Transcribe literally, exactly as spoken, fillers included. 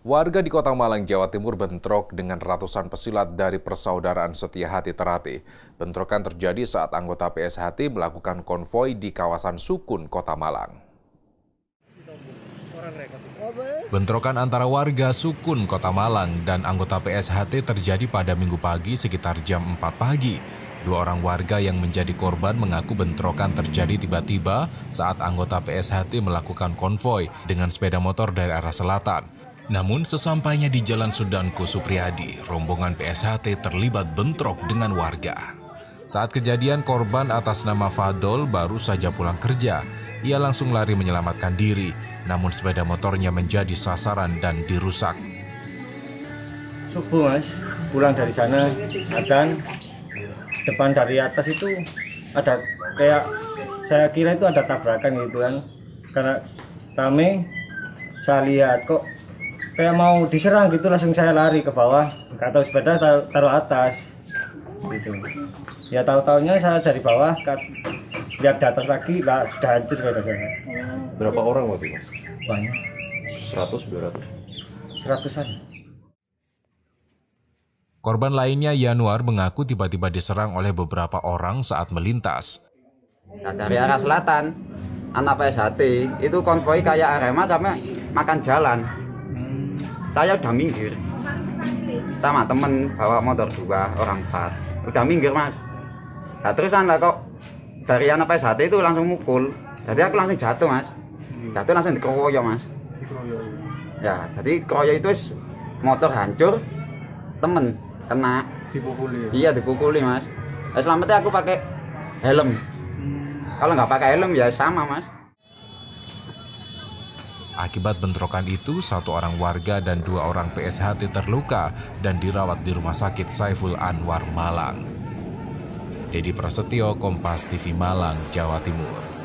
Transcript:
Warga di Kota Malang, Jawa Timur bentrok dengan ratusan pesilat dari Persaudaraan Setia Hati Terate. Bentrokan terjadi saat anggota P S H T melakukan konvoi di kawasan Sukun, Kota Malang. Bentrokan antara warga Sukun, Kota Malang dan anggota P S H T terjadi pada Minggu pagi sekitar jam empat pagi. Dua orang warga yang menjadi korban mengaku bentrokan terjadi tiba-tiba saat anggota P S H T melakukan konvoi dengan sepeda motor dari arah selatan. Namun sesampainya di Jalan Sudanco Supriadi, rombongan P S H T terlibat bentrok dengan warga. Saat kejadian, korban atas nama Fadhol baru saja pulang kerja. Ia langsung lari menyelamatkan diri, namun sepeda motornya menjadi sasaran dan dirusak. Subuh mas, pulang dari sana, dan depan dari atas itu ada kayak, saya kira itu ada tabrakan gitu kan. Karena rame, saya lihat kok kayak mau diserang gitu, langsung saya lari ke bawah, atau sepeda taruh, taruh atas gitu. Ya tahu-tahunya saya dari bawah lihat ke atas lagi, lah sudah hancur sepeda saya. Berapa orang waktu itu? Banyak. seratus dua ratus. seratusan. Korban lainnya, Yanuar, mengaku tiba-tiba diserang oleh beberapa orang saat melintas. Nah, dari arah selatan, anak P S H T itu konvoi kayak Arema sampai makan jalan. Saya udah minggir sama temen bawa motor dua orang empat, udah minggir mas. Nah, terusan lah kok dari anak P S H T itu langsung mukul, jadi aku langsung jatuh mas, jatuh langsung dikeroyok mas. Ya jadi keroyok itu motor hancur, temen kena dipukuli. Iya dipukuli mas. Nah, selamatnya aku pakai helm, kalau nggak pakai helm ya sama mas. Akibat bentrokan itu, satu orang warga dan dua orang P S H T terluka dan dirawat di Rumah Sakit Saiful Anwar, Malang. Dedi Prasetyo, Kompas T V Malang, Jawa Timur.